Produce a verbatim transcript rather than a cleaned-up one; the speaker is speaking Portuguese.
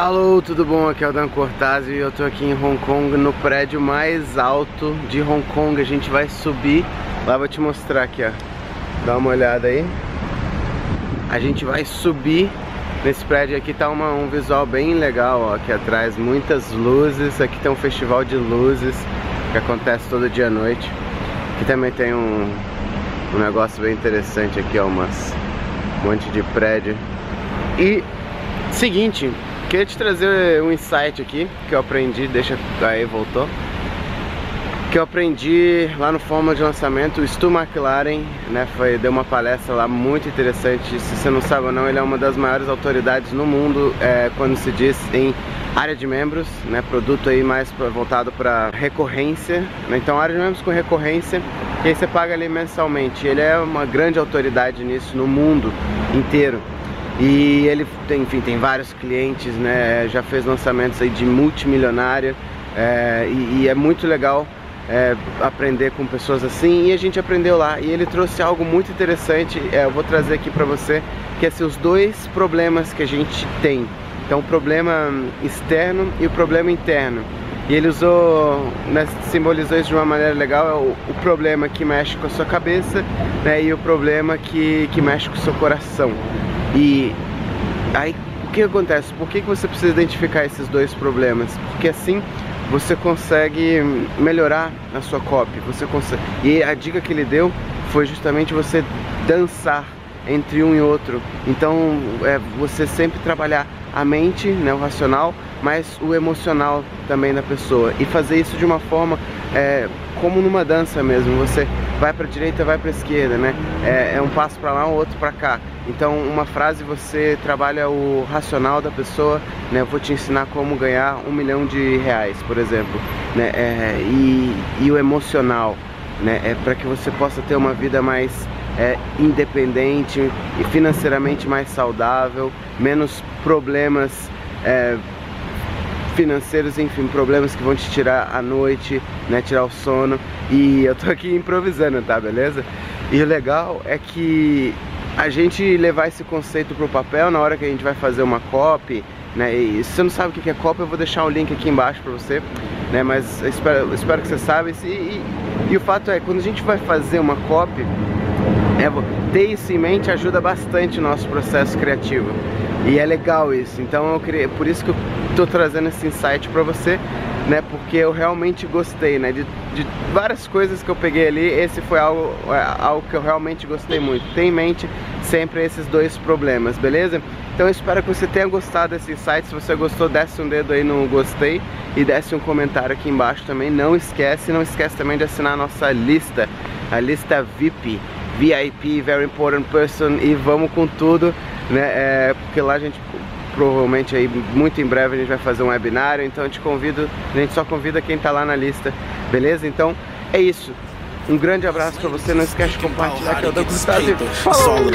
Alô, tudo bom? Aqui é o Dan Cortazio e eu tô aqui em Hong Kong, no prédio mais alto de Hong Kong. A gente vai subir, lá vou te mostrar aqui, ó. Dá uma olhada aí. A gente vai subir nesse prédio aqui, tá uma, um visual bem legal, ó, aqui atrás, muitas luzes. Aqui tem um festival de luzes que acontece todo dia à noite. Aqui também tem um, um negócio bem interessante aqui, ó, umas, um monte de prédio. E, seguinte, queria te trazer um insight aqui que eu aprendi, deixa aí, voltou. Que eu aprendi lá no Fórmula de Lançamento. O Stu McLaren, né, foi, deu uma palestra lá muito interessante. Se você não sabe ou não, ele é uma das maiores autoridades no mundo é, quando se diz em área de membros, né, produto aí mais pra, voltado para recorrência, né, então área de membros com recorrência, e aí você paga ali mensalmente. Ele é uma grande autoridade nisso no mundo inteiro. E ele tem, enfim, tem vários clientes, né, já fez lançamentos aí de multimilionário, é, e, e é muito legal é, aprender com pessoas assim, e a gente aprendeu lá. E ele trouxe algo muito interessante, é, eu vou trazer aqui pra você, que é assim, os dois problemas que a gente tem. Então o problema externo e o problema interno. E ele usou, né, simbolizou isso de uma maneira legal, é o, o problema que mexe com a sua cabeça, né, e o problema que, que mexe com o seu coração. E aí o que acontece? Por que que você precisa identificar esses dois problemas? Porque assim você consegue melhorar a sua copy, você consegue... E a dica que ele deu foi justamente você dançar entre um e outro. Então é você sempre trabalhar a mente, né, o racional, mas o emocional também da pessoa, e fazer isso de uma forma é, como numa dança mesmo. Você vai para direita, vai para esquerda, né? É, é um passo para lá, um outro para cá. Então, uma frase você trabalha o racional da pessoa, né? Eu vou te ensinar como ganhar um milhão de reais, por exemplo, né? É, e, e o emocional, né? É para que você possa ter uma vida mais é, independente e financeiramente mais saudável, menos problemas é, financeiros, enfim, problemas que vão te tirar a noite, né, tirar o sono. E eu tô aqui improvisando, tá, beleza? E o legal é que a gente levar esse conceito pro papel na hora que a gente vai fazer uma copy, né, e se você não sabe o que é copy, eu vou deixar um link aqui embaixo pra você, né, mas eu espero, eu espero que você saiba. E, e, e o fato é, quando a gente vai fazer uma copy, né, ter isso em mente ajuda bastante o nosso processo criativo. E é legal isso, então eu queria, por isso que eu tô trazendo esse insight pra você, né, porque eu realmente gostei, né, de, de várias coisas que eu peguei ali. Esse foi algo, algo que eu realmente gostei muito. Tem em mente sempre esses dois problemas, beleza? Então eu espero que você tenha gostado desse insight. Se você gostou, desce um dedo aí no gostei e desce um comentário aqui embaixo também. Não esquece, não esquece também de assinar a nossa lista, a lista V I P, V I P, Very Important Person, e vamos com tudo, né, é, porque lá a gente provavelmente aí muito em breve a gente vai fazer um webinário, então eu te convido, a gente só convida quem tá lá na lista, beleza? Então é isso, um grande abraço pra você, não esquece de compartilhar, que eu dou com o Tazio. Falou!